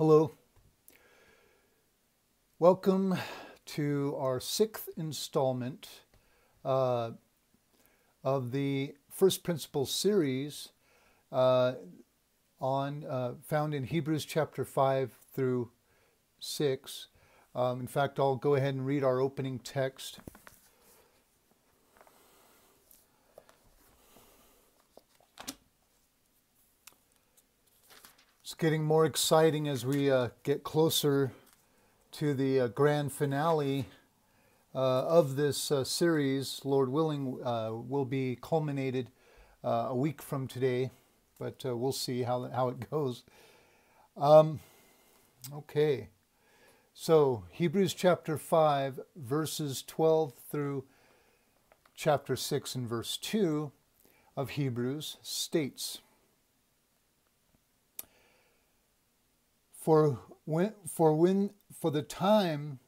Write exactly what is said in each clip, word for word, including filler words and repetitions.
Hello. Welcome to our sixth installment uh, of the First Principles series uh, on uh, found in Hebrews chapter five through six. Um, in fact, I'll go ahead and read our opening text. It's getting more exciting as we uh, get closer to the uh, grand finale uh, of this uh, series. Lord willing, uh, will be culminated uh, a week from today, but uh, we'll see how, how it goes. Um, okay, so Hebrews chapter five, verses twelve through chapter six and verse two of Hebrews states, For when, for when, for the time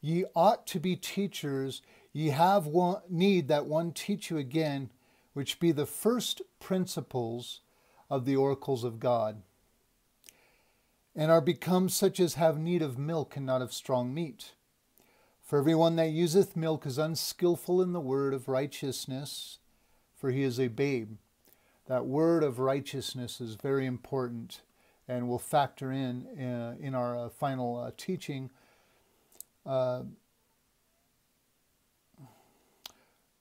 ye ought to be teachers, ye have one, need that one teach you again, which be the first principles of the oracles of God, and are become such as have need of milk and not of strong meat. For everyone that useth milk is unskillful in the word of righteousness, for he is a babe. That word of righteousness is very important, and we'll factor in uh, in our uh, final uh, teaching. Uh,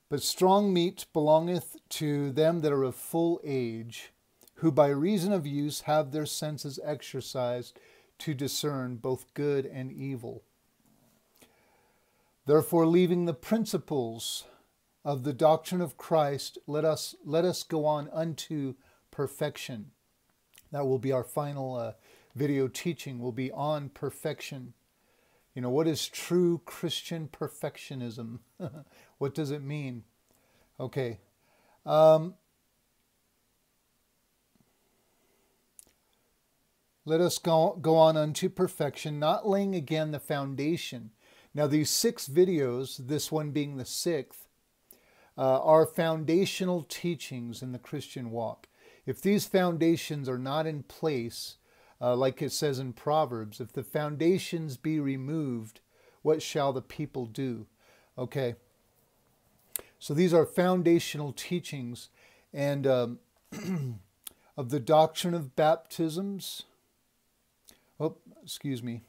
but strong meat belongeth to them that are of full age, who by reason of use have their senses exercised to discern both good and evil. Therefore, leaving the principles of the doctrine of Christ, let us, let us go on unto perfection. That will be our final uh, video teaching, will be on perfection. You know, what is true Christian perfectionism? What does it mean? Okay. Um, let us go, go on unto perfection, not laying again the foundation. Now, these six videos, this one being the sixth, uh, are foundational teachings in the Christian walk. If these foundations are not in place, uh, like it says in Proverbs, if the foundations be removed, what shall the people do? Okay, so these are foundational teachings, and um, of the doctrine of baptisms. Oh, excuse me.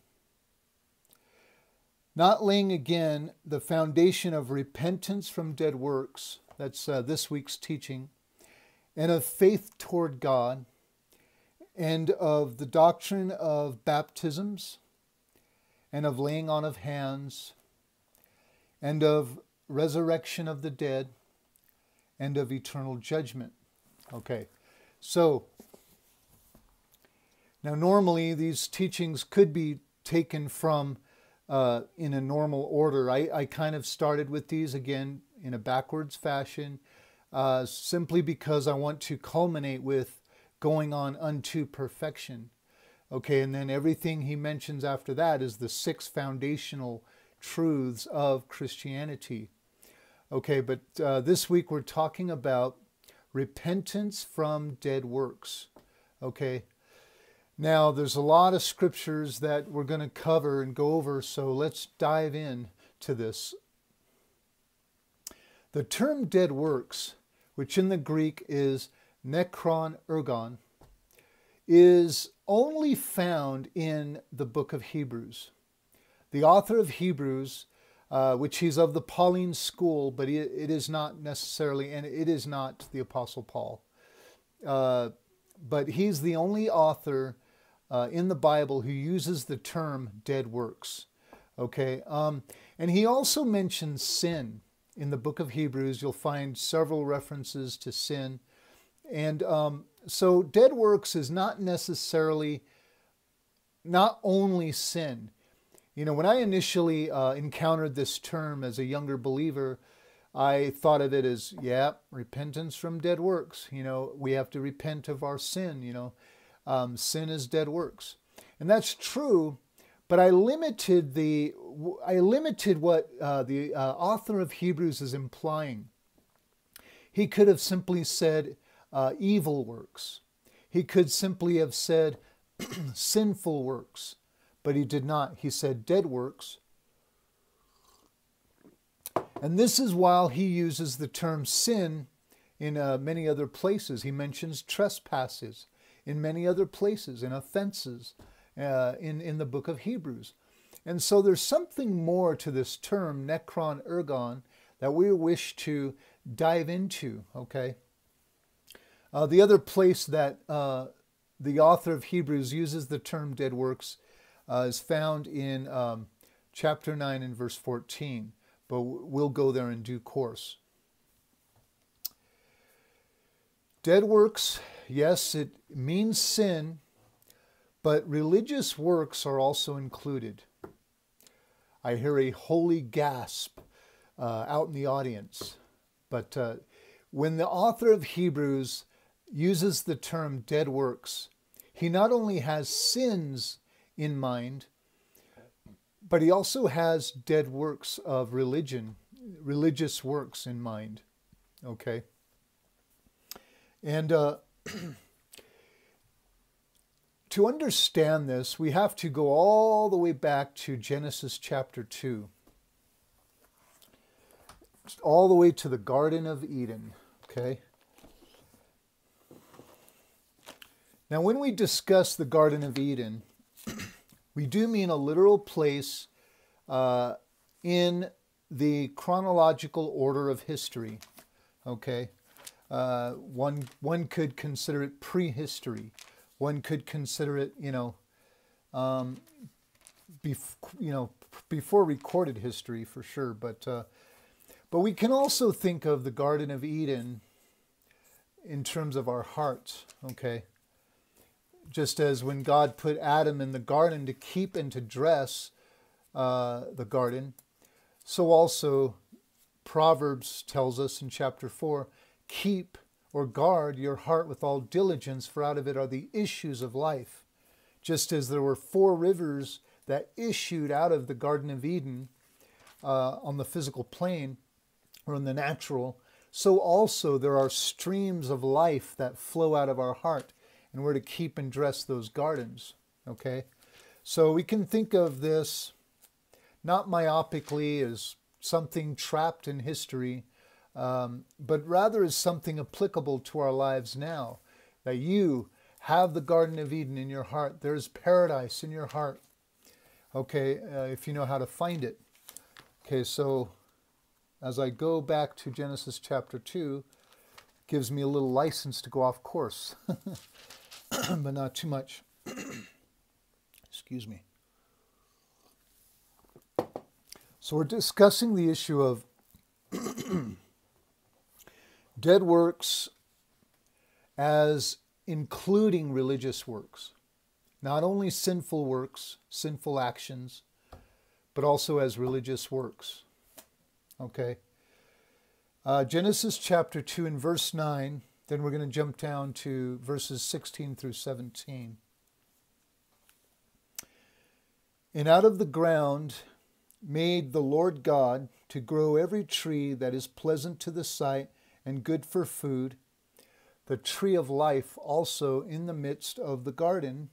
Not laying again the foundation of repentance from dead works. That's uh, this week's teaching. And of faith toward God, and of the doctrine of baptisms, and of laying on of hands, and of resurrection of the dead, and of eternal judgment. Okay, so now normally these teachings could be taken from uh, in a normal order. I, I kind of started with these again in a backwards fashion, Uh, simply because I want to culminate with going on unto perfection. Okay, and then everything he mentions after that is the six foundational truths of Christianity. Okay, but uh, this week we're talking about repentance from dead works. Okay, now there's a lot of scriptures that we're going to cover and go over, so let's dive in to this. The term dead works, which in the Greek is nekron-ergon, is only found in the book of Hebrews. The author of Hebrews, uh, which he's of the Pauline school, but it is not necessarily, and it is not the Apostle Paul. Uh, but he's the only author uh, in the Bible who uses the term dead works. Okay, um, and he also mentions sin. In the book of Hebrews, you'll find several references to sin. And um, so dead works is not necessarily, not only sin. You know, when I initially uh, encountered this term as a younger believer, I thought of it as, yeah, repentance from dead works. You know, we have to repent of our sin, you know. Um, sin is dead works. And that's true. But I limited the I limited what uh, the uh, author of Hebrews is implying. He could have simply said uh, evil works. He could simply have said sinful works, but he did not. He said dead works. And this is while he uses the term sin in uh, many other places. He mentions trespasses in many other places, and offenses uh, in, in the book of Hebrews. And so there's something more to this term, nekron-ergon, that we wish to dive into, okay? Uh, the other place that uh, the author of Hebrews uses the term dead works uh, is found in um, chapter nine and verse fourteen, but we'll go there in due course. Dead works, yes, it means sin, but religious works are also included. I hear a holy gasp uh, out in the audience. But uh, when the author of Hebrews uses the term dead works, he not only has sins in mind, but he also has dead works of religion, religious works in mind. Okay? And uh, to understand this, we have to go all the way back to Genesis chapter two. All the way to the Garden of Eden, okay? Now, when we discuss the Garden of Eden, we do mean a literal place uh, in the chronological order of history, okay? Uh, one, one could consider it prehistory. One could consider it, you know, um, bef you know, before recorded history for sure, but... Uh, But we can also think of the Garden of Eden in terms of our hearts, okay? Just as when God put Adam in the garden to keep and to dress uh, the garden, so also Proverbs tells us in chapter four, keep or guard your heart with all diligence, for out of it are the issues of life. Just as there were four rivers that issued out of the Garden of Eden uh, on the physical plane, or in the natural, so also there are streams of life that flow out of our heart, and we're to keep and dress those gardens, okay? So we can think of this not myopically as something trapped in history, um, but rather as something applicable to our lives now, that you have the Garden of Eden in your heart. There's paradise in your heart, okay, uh, if you know how to find it. Okay, so... as I go back to Genesis chapter two, it gives me a little license to go off course, but not too much. Excuse me. So we're discussing the issue of dead works as including religious works, not only sinful works, sinful actions, but also as religious works. Okay, uh, Genesis chapter two and verse nine, then we're going to jump down to verses sixteen through seventeen. And out of the ground made the Lord God to grow every tree that is pleasant to the sight and good for food, the tree of life also in the midst of the garden,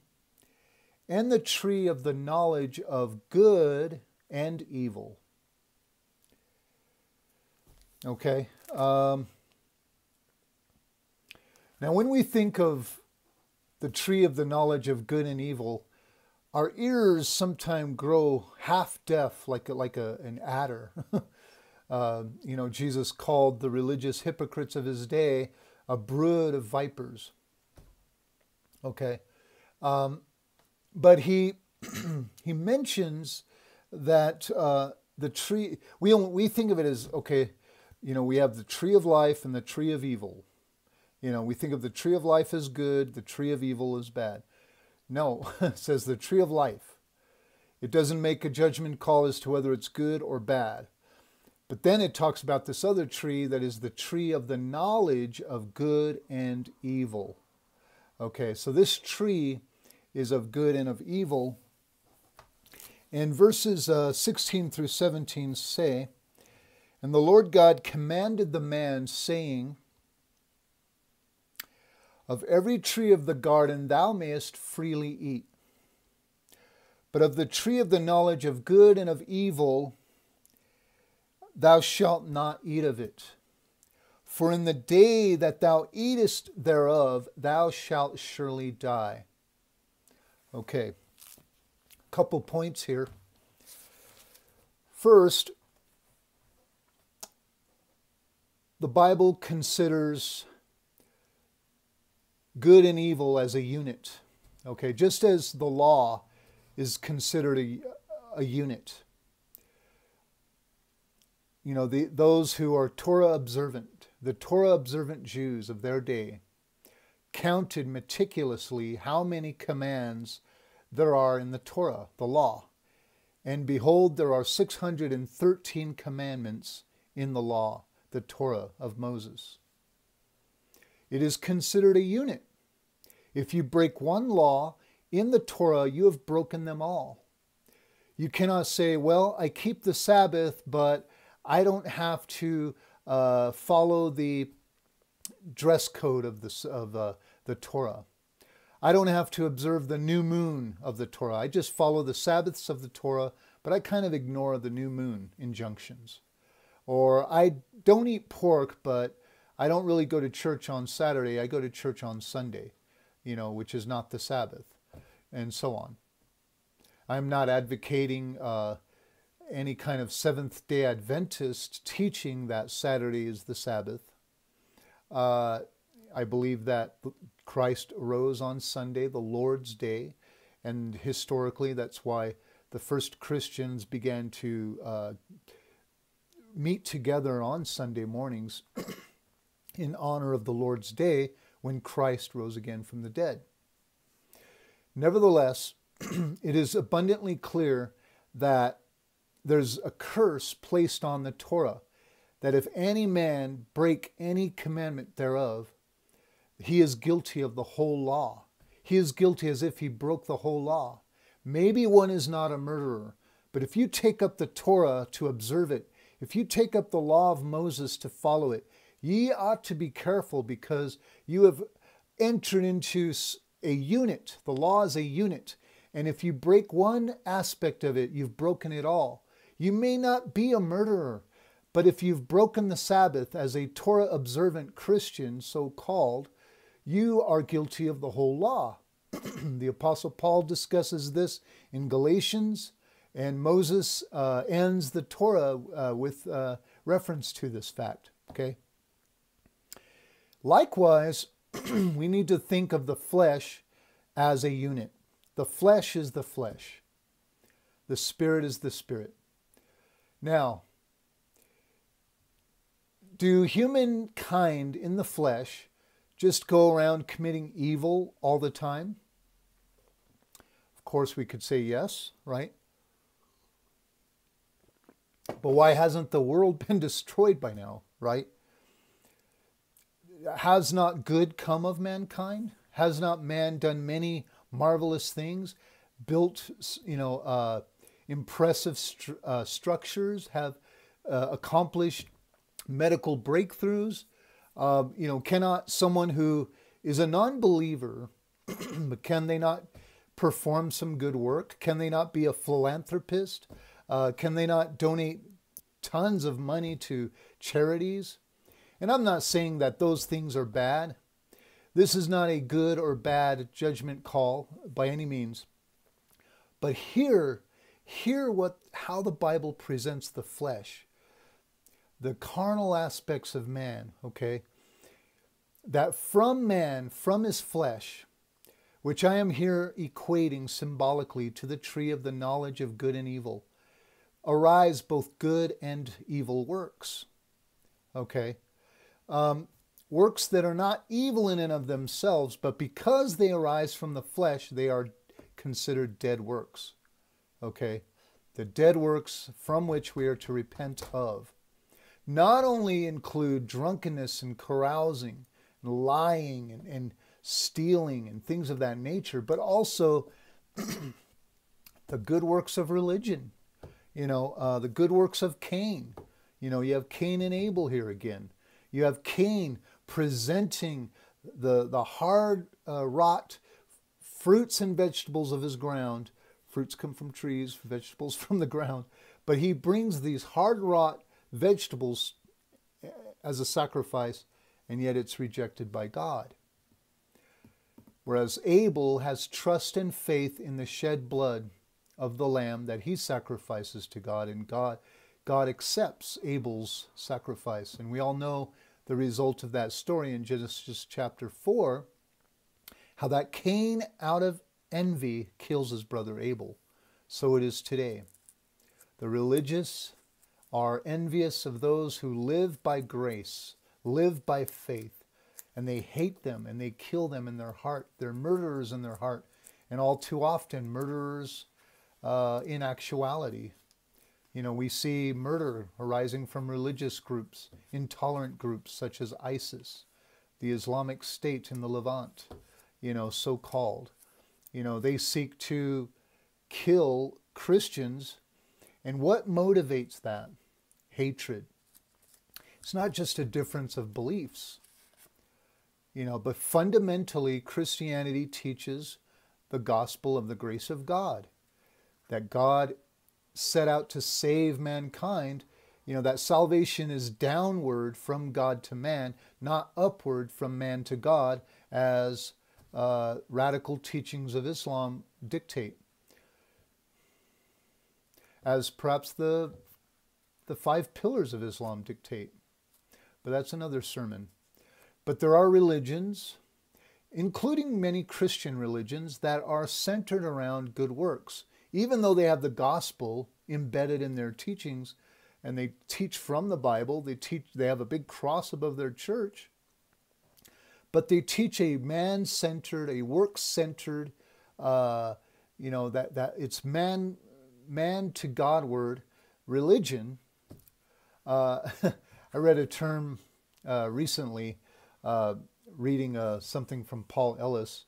and the tree of the knowledge of good and evil. Okay, um, now when we think of the tree of the knowledge of good and evil, our ears sometimes grow half deaf like, like a, an adder. uh, you know, Jesus called the religious hypocrites of his day a brood of vipers. Okay, um, but he, he mentions that uh, the tree, we, we think of it as, okay, you know, we have the tree of life and the tree of evil. You know, we think of the tree of life as good, the tree of evil as bad. No, it says the tree of life. It doesn't make a judgment call as to whether it's good or bad. But then it talks about this other tree that is the tree of the knowledge of good and evil. Okay, so this tree is of good and of evil. And verses uh, sixteen through seventeen say, and the Lord God commanded the man, saying, Of every tree of the garden thou mayest freely eat, but of the tree of the knowledge of good and of evil thou shalt not eat of it. For in the day that thou eatest thereof, thou shalt surely die. Okay, a couple points here. First, the Bible considers good and evil as a unit. Okay, just as the law is considered a, a unit. You know, the, those who are Torah observant, the Torah observant Jews of their day, counted meticulously how many commands there are in the Torah, the law. And behold, there are six hundred thirteen commandments in the law, the Torah of Moses. It is considered a unit. If you break one law in the Torah, you have broken them all. You cannot say, well, I keep the Sabbath, but I don't have to uh, follow the dress code of, the, of uh, the Torah. I don't have to observe the new moon of the Torah. I just follow the Sabbaths of the Torah, but I kind of ignore the new moon injunctions. Or I don't eat pork, but I don't really go to church on Saturday. I go to church on Sunday, you know, which is not the Sabbath, and so on. I'm not advocating uh, any kind of Seventh-day Adventist teaching that Saturday is the Sabbath. Uh, I believe that Christ rose on Sunday, the Lord's Day, and historically that's why the first Christians began to uh, meet together on Sunday mornings in honor of the Lord's Day when Christ rose again from the dead. Nevertheless, it is abundantly clear that there's a curse placed on the Torah, that if any man break any commandment thereof, he is guilty of the whole law. He is guilty as if he broke the whole law. Maybe one is not a murderer, but if you take up the Torah to observe it, if you take up the law of Moses to follow it, ye ought to be careful, because you have entered into a unit. The law is a unit. And if you break one aspect of it, you've broken it all. You may not be a murderer, but if you've broken the Sabbath as a Torah observant Christian, so-called, you are guilty of the whole law. The Apostle Paul discusses this in Galatians, and Moses uh, ends the Torah uh, with uh, reference to this fact. Okay? Likewise, we need to think of the flesh as a unit. The flesh is the flesh. The spirit is the spirit. Now, do humankind in the flesh just go around committing evil all the time? Of course, we could say yes, right? But why hasn't the world been destroyed by now, right? Has not good come of mankind? Has not man done many marvelous things? Built, you know, uh, impressive stru uh, structures, have uh, accomplished medical breakthroughs. Uh, you know, cannot someone who is a non-believer, can they not perform some good work? Can they not be a philanthropist? Uh, can they not donate tons of money to charities? And I'm not saying that those things are bad. This is not a good or bad judgment call by any means. But hear, hear what, how the Bible presents the flesh, the carnal aspects of man, okay? That from man, from his flesh, which I am here equating symbolically to the tree of the knowledge of good and evil, arise both good and evil works, okay? Um, works that are not evil in and of themselves, but because they arise from the flesh, they are considered dead works. Okay? The dead works from which we are to repent of not only include drunkenness and carousing, and lying and, and stealing and things of that nature, but also the good works of religion, you know, uh, the good works of Cain. You know, you have Cain and Abel here again. You have Cain presenting the, the hard uh, rot fruits and vegetables of his ground. Fruits come from trees, vegetables from the ground. But he brings these hard rot vegetables as a sacrifice, and yet it's rejected by God. Whereas Abel has trust and faith in the shed blood of the lamb that he sacrifices to God, and God, God accepts Abel's sacrifice. And we all know the result of that story in Genesis chapter four, how that Cain out of envy kills his brother Abel. So it is today. The religious are envious of those who live by grace, live by faith, and they hate them and they kill them in their heart. They're murderers in their heart, and all too often murderers uh, in actuality. You know, we see murder arising from religious groups, intolerant groups such as ISIS, the Islamic State in the Levant, you know, so-called. You know, they seek to kill Christians. And what motivates that? Hatred. It's not just a difference of beliefs, you know, but fundamentally Christianity teaches the gospel of the grace of God, that God set out to save mankind, you know, that salvation is downward from God to man, not upward from man to God, as uh, radical teachings of Islam dictate. As perhaps the, the five pillars of Islam dictate. But that's another sermon. But there are religions, including many Christian religions, that are centered around good works. Even though they have the gospel embedded in their teachings, and they teach from the Bible, they, teach, they have a big cross above their church, but they teach a man-centered, a work-centered, uh, you know, that, that it's man man to Godward religion. Uh, I read a term uh, recently, uh, reading uh, something from Paul Ellis,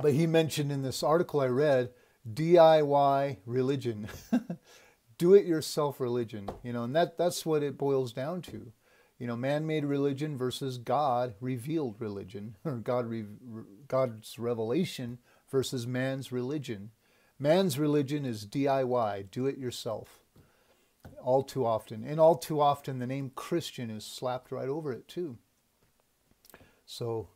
but he mentioned in this article I read, D I Y religion, do-it-yourself religion, you know, and that, that's what it boils down to, you know, man-made religion versus God-revealed religion, or God re God's revelation versus man's religion. Man's religion is D I Y, do it yourself, all too often. And all too often the name Christian is slapped right over it too. So,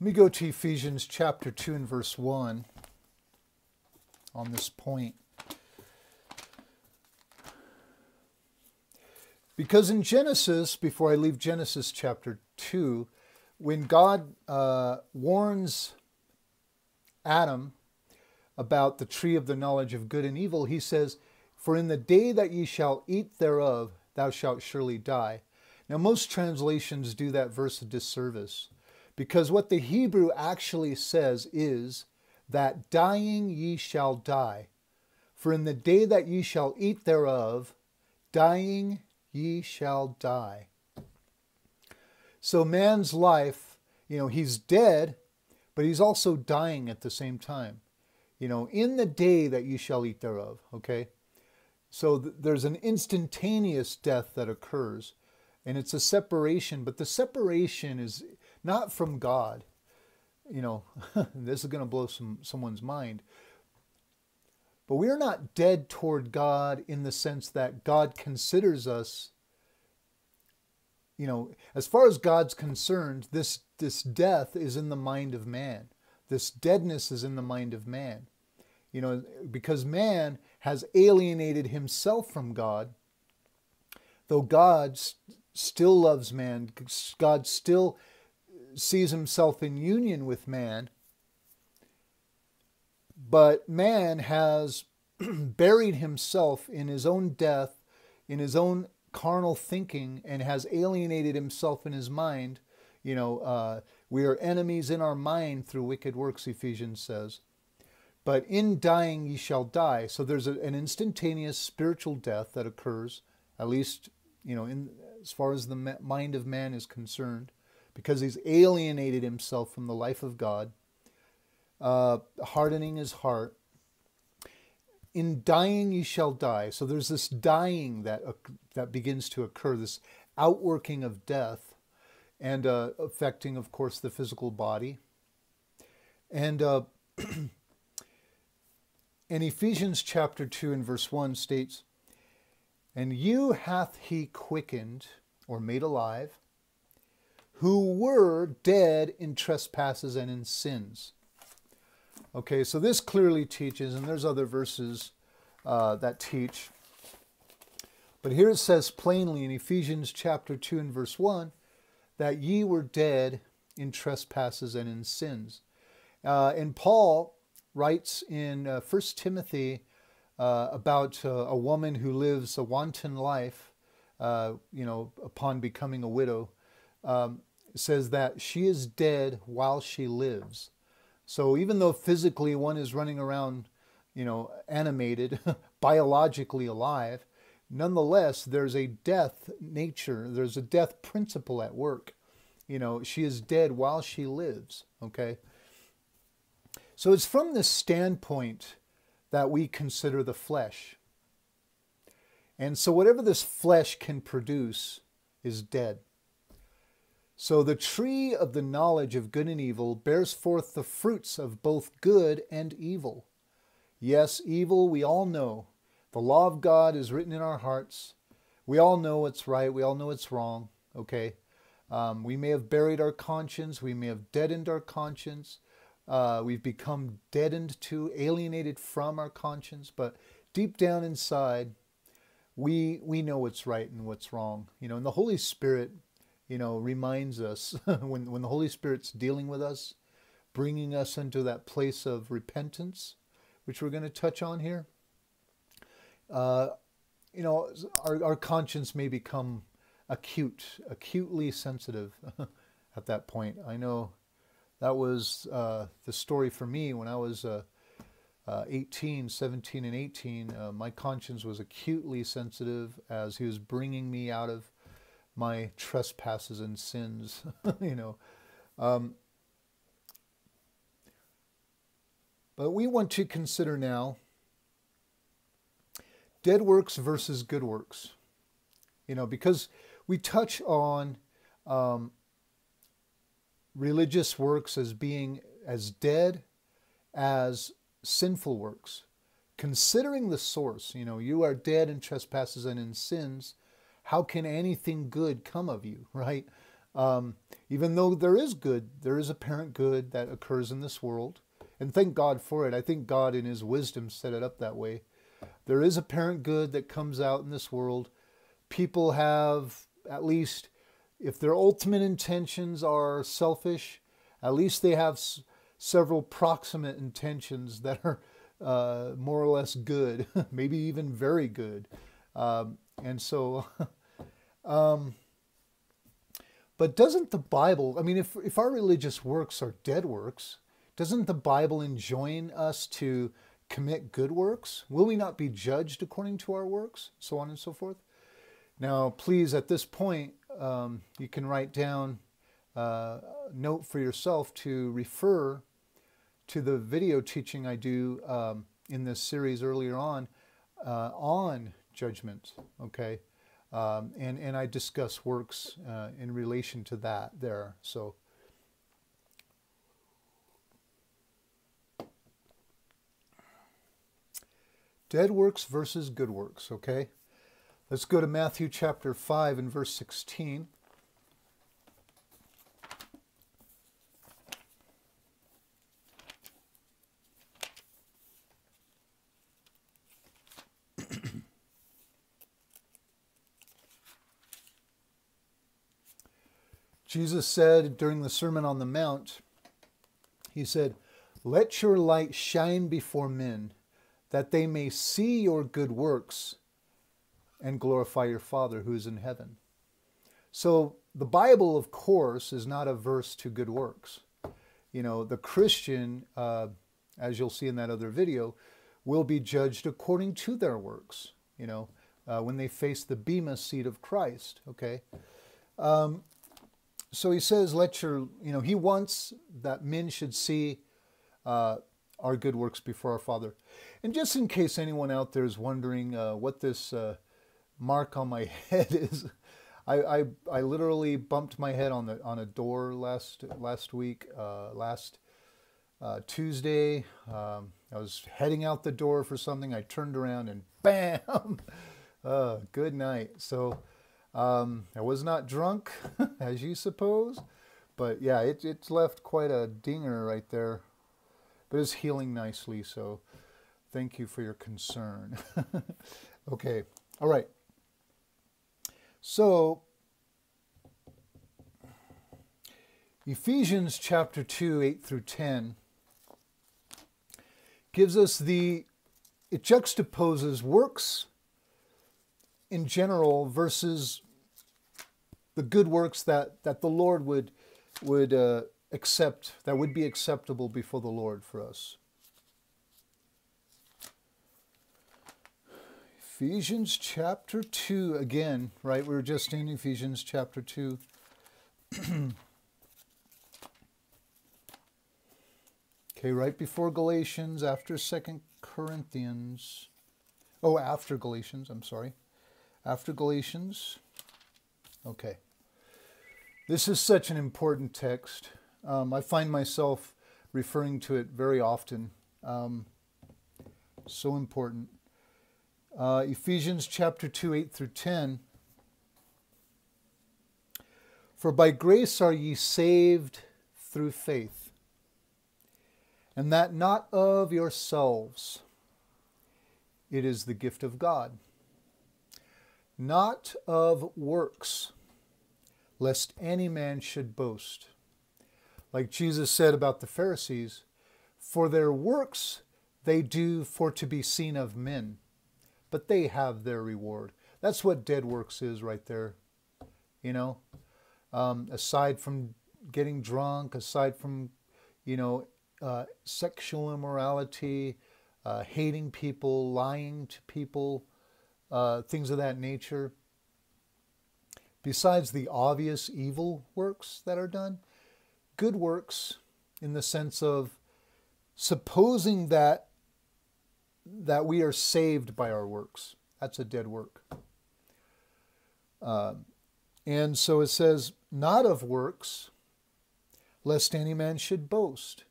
let me go to Ephesians chapter two and verse one on this point. Because in Genesis, before I leave Genesis chapter two, when God uh, warns Adam about the tree of the knowledge of good and evil, he says, "For in the day that ye shall eat thereof, thou shalt surely die." Now, most translations do that verse a disservice, because what the Hebrew actually says is that dying ye shall die. For in the day that ye shall eat thereof, dying ye shall die. So man's life, you know, he's dead, but he's also dying at the same time. You know, in the day that you shall eat thereof, okay? So th there's an instantaneous death that occurs, and it's a separation, but the separation is not from God. You know, this is going to blow some, someone's mind. But we are not dead toward God in the sense that God considers us, you know, as far as God's concerned, this, this death is in the mind of man. This deadness is in the mind of man. You know, because man has alienated himself from God, though God st- still loves man, God still sees himself in union with man, but man has buried himself in his own death, in his own carnal thinking, and has alienated himself in his mind. You know, uh, we are enemies in our mind through wicked works, Ephesians says. But in dying ye shall die. So there's a, an instantaneous spiritual death that occurs, at least, you know, in, as far as the mind of man is concerned, because he's alienated himself from the life of God, uh, hardening his heart. in dying ye shall die. So there's this dying that, uh, that begins to occur, this outworking of death, and uh, affecting, of course, the physical body. And uh, in Ephesians chapter two and verse one states, "And you hath he quickened," or made alive, "who were dead in trespasses and in sins." Okay, so this clearly teaches, and there's other verses uh, that teach. But here it says plainly in Ephesians chapter two and verse one, that ye were dead in trespasses and in sins. Uh, and Paul writes in uh, First Timothy uh, about uh, a woman who lives a wanton life, uh, you know, upon becoming a widow, um, says that she is dead while she lives. So even though physically one is running around, you know, animated, biologically alive, nonetheless, there's a death nature, there's a death principle at work. You know, she is dead while she lives, okay? So it's from this standpoint that we consider the flesh. And so whatever this flesh can produce is dead. So the tree of the knowledge of good and evil bears forth the fruits of both good and evil. Yes, evil we all know. The law of God is written in our hearts. We all know what's right. We all know what's wrong. Okay, um, we may have buried our conscience. We may have deadened our conscience. Uh, we've become deadened to, alienated from our conscience. But deep down inside, we we know what's right and what's wrong. You know, and the Holy Spirit, you know, reminds us when when the Holy Spirit's dealing with us, bringing us into that place of repentance, which we're going to touch on here. Uh, you know, our, our conscience may become acute, acutely sensitive at that point. I know that was uh, the story for me when I was uh, uh, eighteen, seventeen, and eighteen. Uh, my conscience was acutely sensitive as he was bringing me out of my trespasses and sins, you know. Um, but we want to consider now dead works versus good works, you know, because we touch on um, religious works as being as dead as sinful works. Considering the source, you know, you are dead in trespasses and in sins, how can anything good come of you, right? Um, even though there is good, there is apparent good that occurs in this world, and thank God for it. I think God in his wisdom set it up that way. There is apparent good that comes out in this world. People have, at least, if their ultimate intentions are selfish, at least they have s several proximate intentions that are uh, more or less good, maybe even very good. Um, and so, um, but doesn't the Bible, I mean, if, if our religious works are dead works, doesn't the Bible enjoin us to commit good works? Will we not be judged according to our works? So on and so forth. Now, please, at this point, um, you can write down uh, a note for yourself to refer to the video teaching I do um, in this series earlier on, uh, on judgment, okay? Um, and, and I discuss works uh, in relation to that there, so... Dead works versus good works, okay? Let's go to Matthew chapter five and verse sixteen. Jesus said during the Sermon on the Mount, he said, "Let your light shine before men, that they may see your good works and glorify your Father who is in heaven." So the Bible, of course, is not averse to good works. You know, the Christian, uh, as you'll see in that other video, will be judged according to their works, you know, uh, when they face the Bema seat of Christ, okay? Um, so he says, let your, you know, he wants that men should see uh, our good works before our Father. And just in case anyone out there is wondering uh, what this uh, mark on my head is, I, I I literally bumped my head on the on a door last last week uh, last uh, Tuesday. Um, I was heading out the door for something. I turned around and bam, uh, good night. So um, I was not drunk, as you suppose, but yeah, it, it's left quite a dinger right there. But it's healing nicely, so thank you for your concern. Okay, all right. So, Ephesians chapter two, eight through ten gives us the, it juxtaposes works in general versus the good works that, that the Lord would, would, uh, accept, that would be acceptable before the Lord for us. Ephesians chapter two, again, right? We were just in Ephesians chapter two. Okay, right before Galatians, after Second Corinthians. Oh, after Galatians, I'm sorry. After Galatians. Okay. This is such an important text. Um, I find myself referring to it very often. Um, so important. Uh, Ephesians chapter two, eight through ten. For by grace are ye saved through faith, and that not of yourselves. It is the gift of God, not of works, lest any man should boast. Like Jesus said about the Pharisees, for their works they do for to be seen of men, but they have their reward. That's what dead works is right there. You know, um, aside from getting drunk, aside from, you know, uh, sexual immorality, uh, hating people, lying to people, uh, things of that nature. Besides the obvious evil works that are done, good works in the sense of supposing that that we are saved by our works. That's a dead work. Uh, and so it says, not of works, lest any man should boast.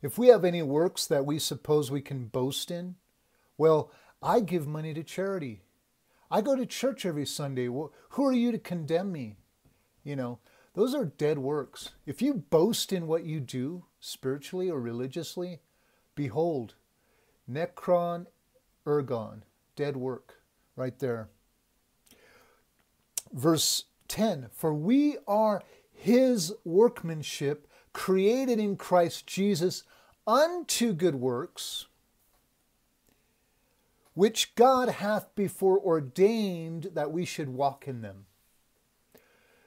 If we have any works that we suppose we can boast in, well, I give money to charity. I go to church every Sunday. Who are you to condemn me? You know, those are dead works. If you boast in what you do spiritually or religiously, behold, nekron-ergon, dead work, right there. Verse ten, for we are his workmanship, created in Christ Jesus unto good works, which God hath before ordained that we should walk in them.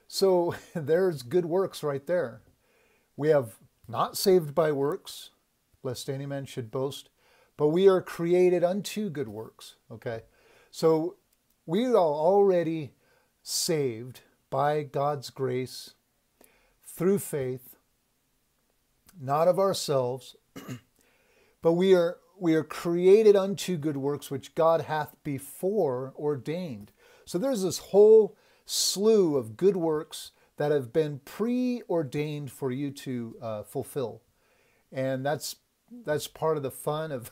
So there's good works right there. We have not saved by works, lest any man should boast, but we are created unto good works. Okay, so we are already saved by God's grace through faith, not of ourselves, but we are we are created unto good works which God hath before ordained. So there's this whole slew of good works that have been preordained for you to uh, fulfill, and that's that's part of the fun of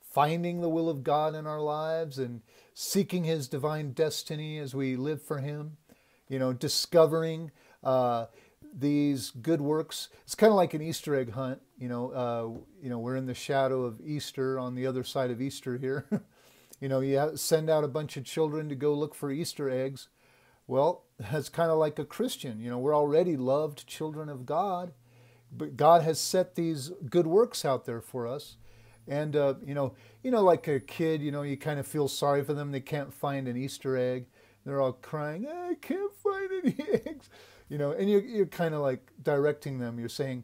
finding the will of God in our lives and seeking His divine destiny as we live for Him. You know, discovering uh, these good works. It's kind of like an Easter egg hunt. You know, uh, you know, we're in the shadow of Easter, on the other side of Easter here. You know, you send out a bunch of children to go look for Easter eggs. Well, that's kind of like a Christian. You know, we're already loved children of God, but God has set these good works out there for us. And, uh, you know, you know, like a kid, you know, you kind of feel sorry for them. They can't find an Easter egg. They're all crying, I can't find any eggs. You know, and you're, you're kind of like directing them. You're saying,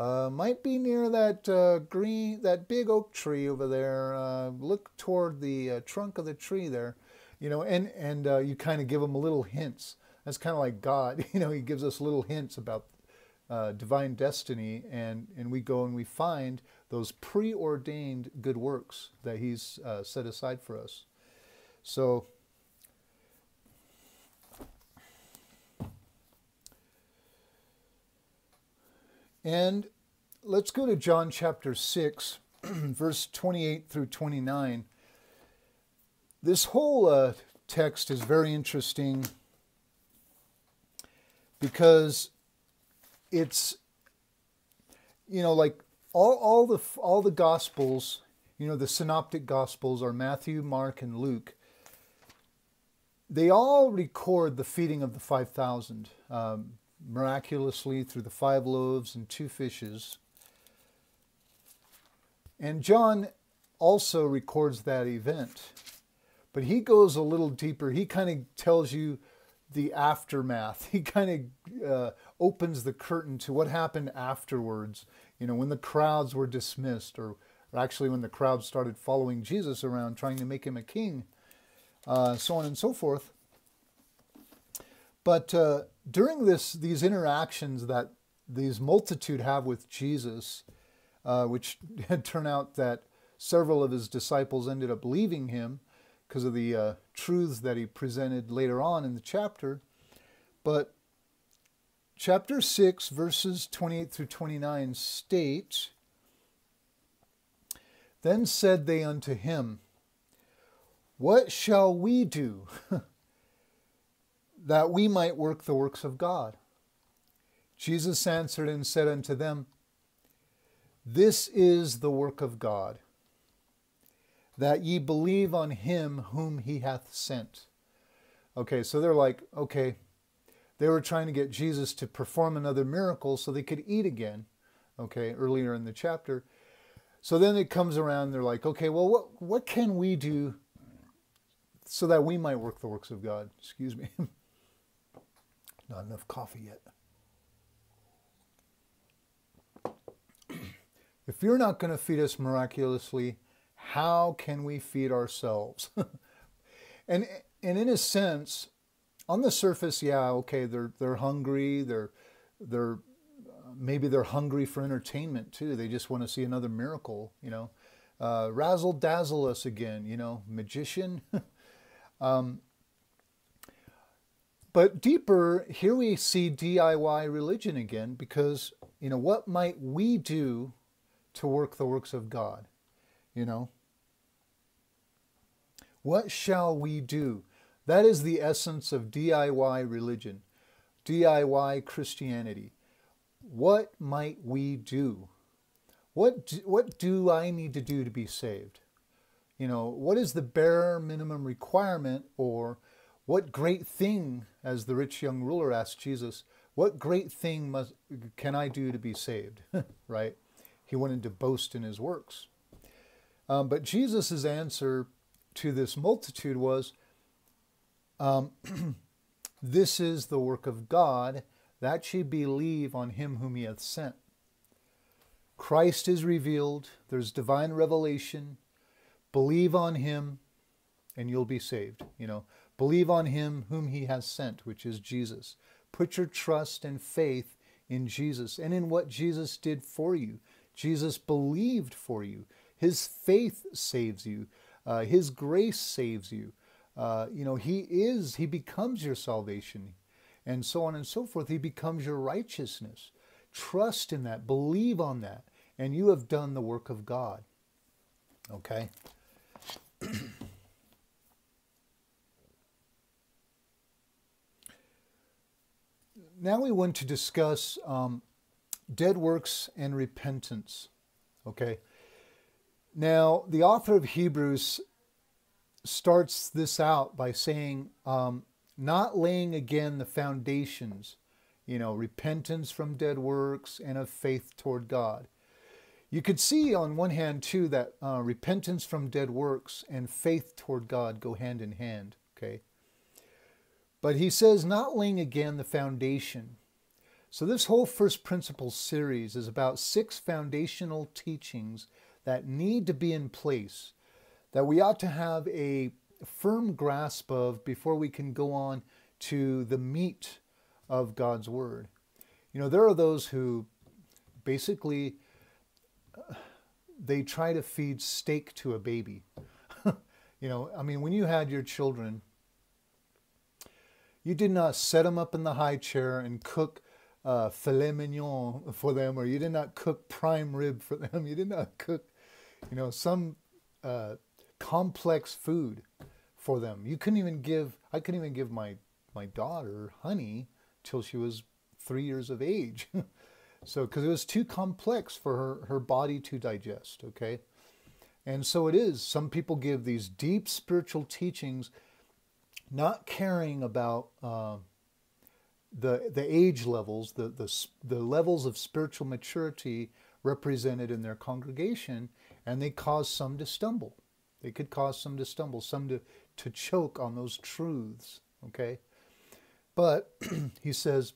uh, might be near that uh, green, that big oak tree over there. Uh, look toward the uh, trunk of the tree there. You know, and, and uh, you kind of give them little hints. That's kind of like God. You know, He gives us little hints about uh, divine destiny. And, and we go and we find those preordained good works that he's uh, set aside for us. So and let's go to John chapter six, verse twenty-eight through twenty-nine. This whole uh, text is very interesting because it's, you know, like all, all the all the Gospels, you know, the synoptic Gospels are Matthew, Mark, and Luke. They all record the feeding of the five thousand. Um, miraculously through the five loaves and two fishes. And John also records that event, but he goes a little deeper. He kind of tells you the aftermath. He kind of uh, opens the curtain to what happened afterwards, you know, when the crowds were dismissed, or, or actually when the crowds started following Jesus around, trying to make him a king, uh, so on and so forth. But uh, during this, these interactions that these multitude have with Jesus, uh, which had turned out that several of his disciples ended up leaving him because of the uh, truths that he presented later on in the chapter. But chapter six, verses twenty-eight through twenty-nine state, "Then said they unto him, What shall we do? that we might work the works of God. Jesus answered and said unto them, This is the work of God, that ye believe on him whom he hath sent." Okay, so they're like, okay, they were trying to get Jesus to perform another miracle so they could eat again, okay, earlier in the chapter. So then it comes around, they're like, okay, well, what, what can we do so that we might work the works of God? Excuse me. Not enough coffee yet. If you're not going to feed us miraculously, how can we feed ourselves? and and in a sense, on the surface, yeah, okay, they're they're hungry. They're they're uh, maybe they're hungry for entertainment too. They just want to see another miracle, you know. Uh, razzle dazzle us again, you know, magician. um, But deeper, here we see D I Y religion again, because, you know, what might we do to work the works of God? You know, what shall we do? That is the essence of D I Y religion, D I Y Christianity. What might we do? What do, what do I need to do to be saved? You know, what is the bare minimum requirement, or what great thing, as the rich young ruler asked Jesus, what great thing must, can I do to be saved? Right? He wanted to boast in his works. Um, but Jesus' answer to this multitude was, um, this is the work of God, that ye believe on him whom he hath sent. Christ is revealed. There's divine revelation. Believe on him and you'll be saved, you know. Believe on him whom he has sent, which is Jesus. Put your trust and faith in Jesus and in what Jesus did for you. Jesus believed for you. His faith saves you. Uh, his grace saves you. Uh, you know, he is, he becomes your salvation, and so on and so forth. He becomes your righteousness. Trust in that. Believe on that. And you have done the work of God. Okay? Now we want to discuss um, dead works and repentance. Okay. Now, the author of Hebrews starts this out by saying, um, not laying again the foundations, you know, repentance from dead works and of faith toward God. You could see on one hand, too, that uh, repentance from dead works and faith toward God go hand in hand. Okay. But he says, not laying again the foundation. So this whole First Principles series is about six foundational teachings that need to be in place, that we ought to have a firm grasp of before we can go on to the meat of God's Word. You know, there are those who basically they try to feed steak to a baby. You know, I mean, when you had your children, you did not set them up in the high chair and cook uh, filet mignon for them, or you did not cook prime rib for them. You did not cook, you know, some uh, complex food for them. You couldn't even give, I couldn't even give my, my daughter honey till she was three years of age. So, because it was too complex for her, her body to digest, okay? And so it is. Some people give these deep spiritual teachings, not caring about uh, the, the age levels, the, the, the levels of spiritual maturity represented in their congregation, and they cause some to stumble. They could cause some to stumble, some to, to choke on those truths, okay? But he says,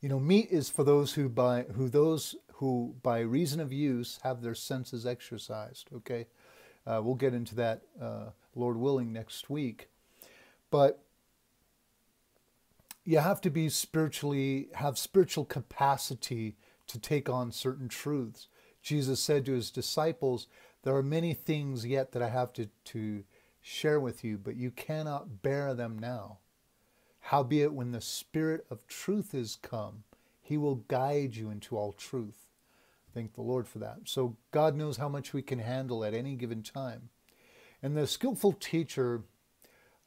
you know, meat is for those who by who those who by reason of use have their senses exercised. Okay, uh, we'll get into that, uh, Lord willing, next week. But you have to be spiritually have spiritual capacity to take on certain truths. Jesus said to his disciples, "There are many things yet that I have to to share with you, but you cannot bear them now. Howbeit, when the Spirit of truth is come, he will guide you into all truth." Thank the Lord for that. So God knows how much we can handle at any given time. And the skillful teacher,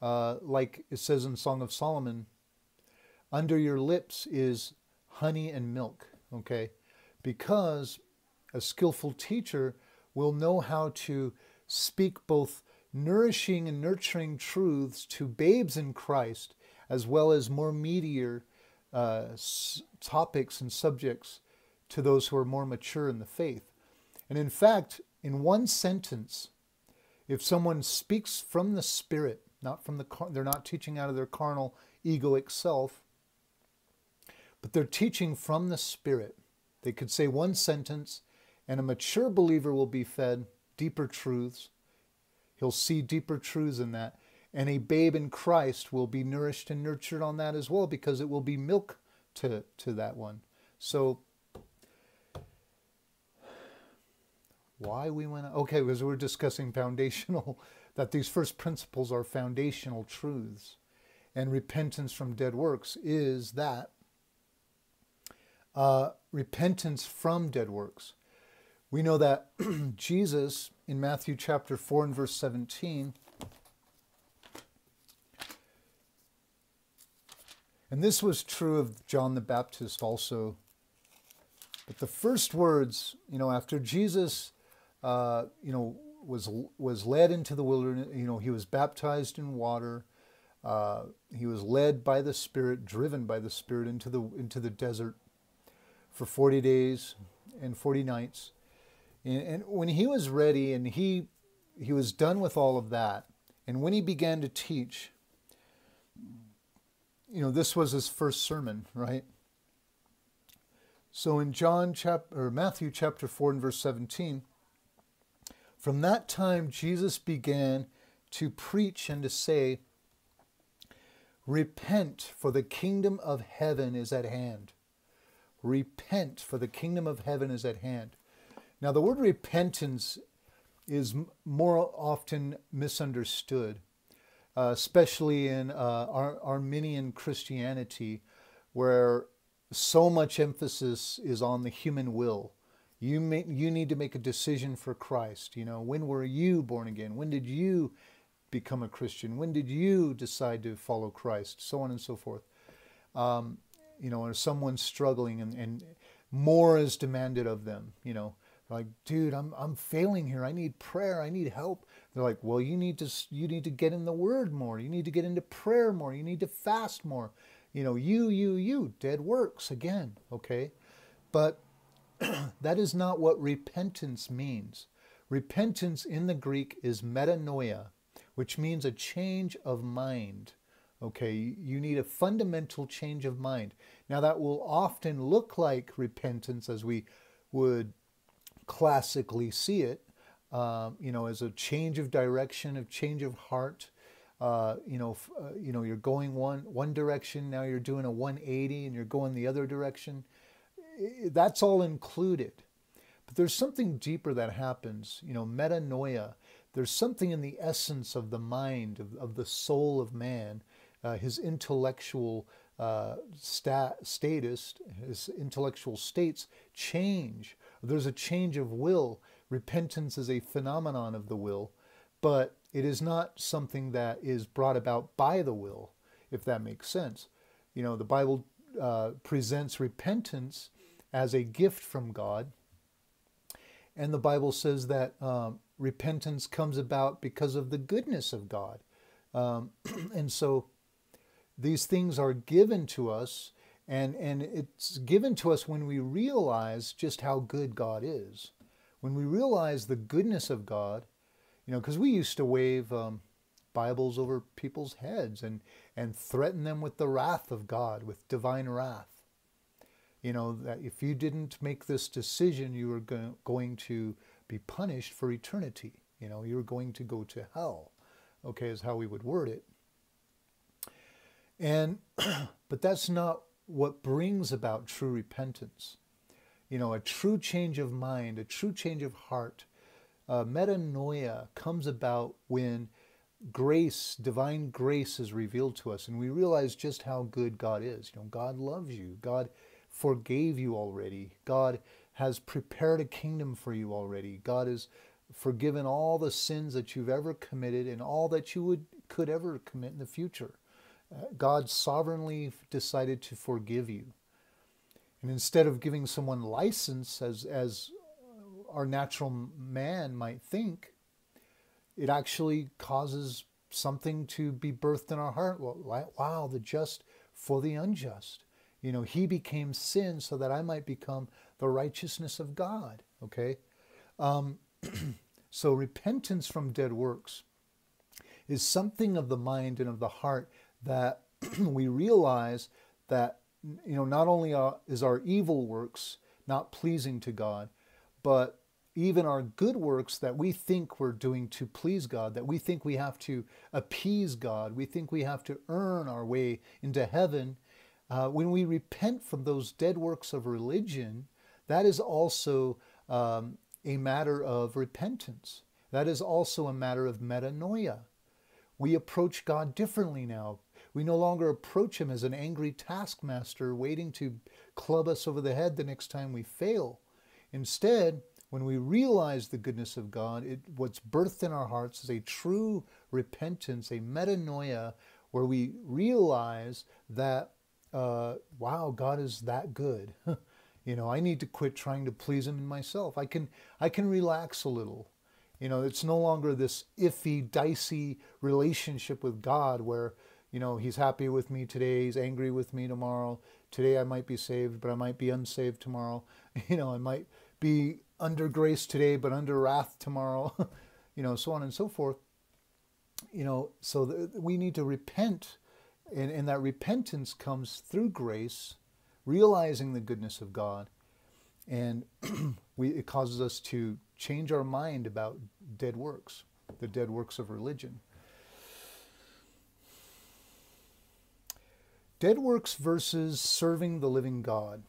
uh, like it says in Song of Solomon, under your lips is honey and milk, okay? Because a skillful teacher will know how to speak both nourishing and nurturing truths to babes in Christ, as well as more meatier uh, topics and subjects to those who are more mature in the faith. And in fact, in one sentence, if someone speaks from the Spirit, not from the they're not teaching out of their carnal, egoic self, but they're teaching from the Spirit. They could say one sentence, and a mature believer will be fed deeper truths. He'll see deeper truths in that. And a babe in Christ will be nourished and nurtured on that as well, because it will be milk to, to that one. So, why we went... Okay, because we're discussing foundational... that these first principles are foundational truths. And repentance from dead works is that. Uh, repentance from dead works. We know that Jesus, in Matthew chapter four and verse seventeen... and this was true of John the Baptist also. But the first words, you know, after Jesus, uh, you know, was was led into the wilderness, you know, he was baptized in water. Uh, he was led by the Spirit, driven by the Spirit into the into the desert for forty days and forty nights. And, and when he was ready, and he he was done with all of that, and when he began to teach, you know, this was his first sermon, right? So in John chapter, or Matthew chapter four and verse seventeen, from that time Jesus began to preach and to say, "Repent, for the kingdom of heaven is at hand." Repent, for the kingdom of heaven is at hand. Now the word repentance is more often misunderstood. Uh, especially in uh, Ar Arminian Christianity, where so much emphasis is on the human will. You, may, you need to make a decision for Christ. You know, when were you born again? When did you become a Christian? When did you decide to follow Christ? So on and so forth. Um, you know, or someone's struggling and, and more is demanded of them, you know. Like, dude, I'm, I'm failing here. I need prayer. I need help. They're like, well, you need to, you need to get in the Word more. You need to get into prayer more. You need to fast more. You know, you, you, you, dead works again, okay? But that is not what repentance means. Repentance in the Greek is metanoia, which means a change of mind, okay? You need a fundamental change of mind. Now, that will often look like repentance as we would classically see it, uh, you know, as a change of direction, a change of heart. Uh, you know, uh, you know, you're going one one direction, now you're doing a one eighty, and you're going the other direction. That's all included. But there's something deeper that happens, you know, metanoia. There's something in the essence of the mind, of, of the soul of man, uh, his intellectual uh, stat, status, his intellectual states change. There's a change of will. Repentance is a phenomenon of the will, but it is not something that is brought about by the will, if that makes sense. You know, the Bible uh, presents repentance as a gift from God, and the Bible says that um, repentance comes about because of the goodness of God. Um, and so these things are given to us, and, and it's given to us when we realize just how good God is. When we realize the goodness of God, you know, because we used to wave um, Bibles over people's heads and, and threaten them with the wrath of God, with divine wrath. You know, that if you didn't make this decision, you were go going to be punished for eternity. You know, you were going to go to hell, okay, is how we would word it. And, but that's not what brings about true repentance. You know, a true change of mind, a true change of heart. Uh, metanoia comes about when grace, divine grace is revealed to us. And we realize just how good God is. You know, God loves you. God forgave you already. God has prepared a kingdom for you already. God has forgiven all the sins that you've ever committed and all that you would could ever commit in the future. Uh, God sovereignly decided to forgive you. And instead of giving someone license, as, as our natural man might think, it actually causes something to be birthed in our heart. Wow, the just for the unjust. You know, he became sin so that I might become the righteousness of God, okay? Um, so repentance from dead works is something of the mind and of the heart that we realize that, you know, not only are, is our evil works not pleasing to God, but even our good works that we think we're doing to please God, that we think we have to appease God, we think we have to earn our way into heaven. Uh, when we repent from those dead works of religion, that is also um, a matter of repentance. That is also a matter of metanoia. We approach God differently now. We no longer approach him as an angry taskmaster waiting to club us over the head the next time we fail. Instead, when we realize the goodness of God, it, what's birthed in our hearts is a true repentance, a metanoia, where we realize that, uh, wow, God is that good. You know, I need to quit trying to please him in myself. I can, I can relax a little. You know, it's no longer this iffy, dicey relationship with God where, you know, he's happy with me today, he's angry with me tomorrow. Today I might be saved, but I might be unsaved tomorrow. You know, I might be under grace today, but under wrath tomorrow. You know, so on and so forth. You know, so we need to repent. And, and that repentance comes through grace, realizing the goodness of God. And we, it causes us to change our mind about dead works, the dead works of religion. Dead works versus serving the living God.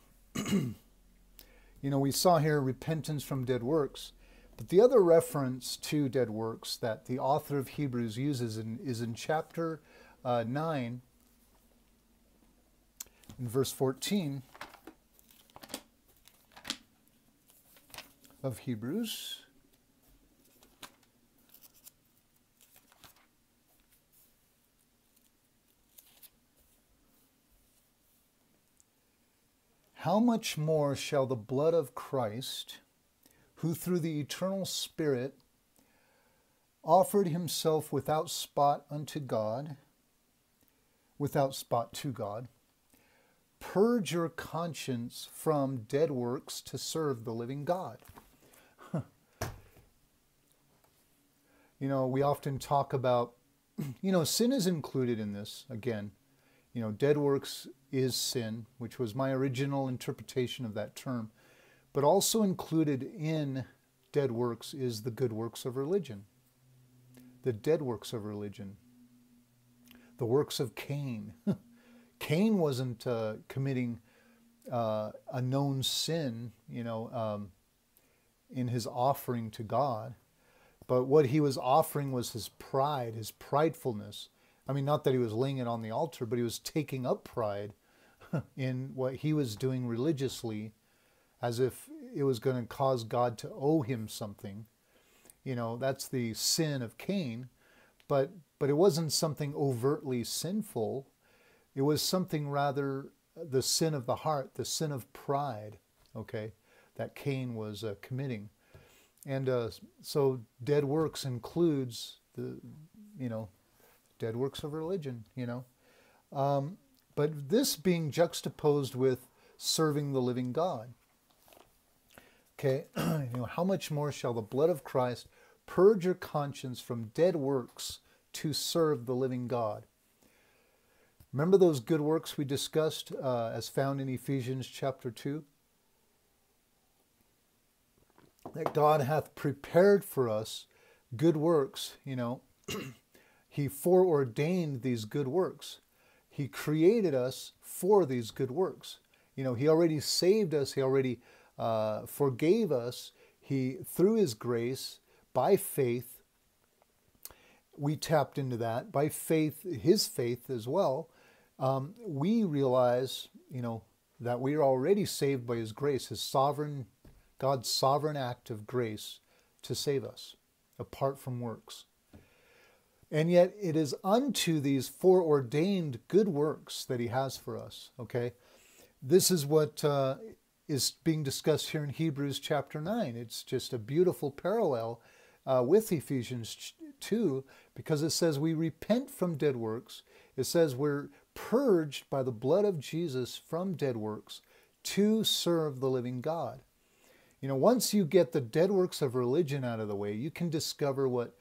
You know, we saw here repentance from dead works, but the other reference to dead works that the author of Hebrews uses in, is in chapter uh, nine, in verse fourteen of Hebrews. How much more shall the blood of Christ, who through the eternal Spirit offered himself without spot unto God, without spot to God, purge your conscience from dead works to serve the living God? You know, we often talk about, you know, sin is included in this, again. You know, dead works is sin, which was my original interpretation of that term. But also included in dead works is the good works of religion. The dead works of religion. The works of Cain. Cain wasn't uh, committing uh, a known sin, you know, um, in his offering to God, but what he was offering was his pride, his pridefulness. I mean, not that he was laying it on the altar, but he was taking up pride in what he was doing religiously, as if it was going to cause God to owe him something. You know, that's the sin of Cain, but but it wasn't something overtly sinful. It was something rather the sin of the heart, the sin of pride, okay, that Cain was uh, committing. And uh, so dead works includes the, you know, dead works of religion, you know. Um, but this being juxtaposed with serving the living God. Okay, you know, how much more shall the blood of Christ purge your conscience from dead works to serve the living God? Remember those good works we discussed uh, as found in Ephesians chapter two? That God hath prepared for us good works, you know. He foreordained these good works. He created us for these good works. You know, he already saved us. He already Uh, forgave us. He, through his grace, by faith, we tapped into that. By faith, his faith as well, um, we realize, you know, that we are already saved by his grace, his sovereign, God's sovereign act of grace to save us, apart from works. And yet it is unto these foreordained good works that he has for us, okay? This is what... Uh, is being discussed here in Hebrews chapter nine. It's just a beautiful parallel uh, with Ephesians two, because it says we repent from dead works. It says we're purged by the blood of Jesus from dead works to serve the living God. You know, once you get the dead works of religion out of the way, you can discover what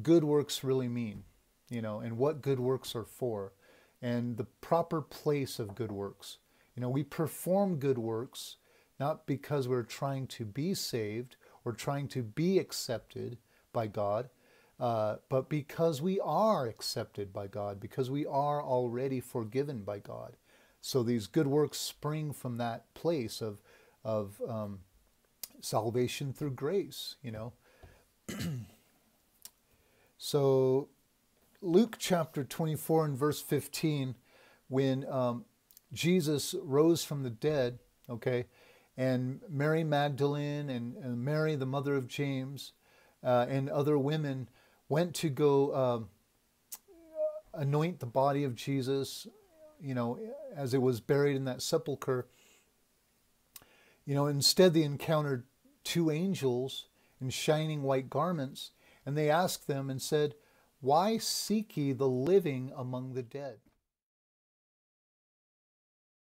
good works really mean, you know, and what good works are for, and the proper place of good works. You know, we perform good works not because we're trying to be saved or trying to be accepted by God, uh, but because we are accepted by God, because we are already forgiven by God. So these good works spring from that place of, of um, salvation through grace, you know. So Luke chapter twenty-four and verse fifteen, when um, Jesus rose from the dead, okay, and Mary Magdalene and, and Mary, the mother of James, uh, and other women went to go uh, anoint the body of Jesus, you know, as it was buried in that sepulcher. You know, instead they encountered two angels in shining white garments, and they asked them and said, "Why seek ye the living among the dead?"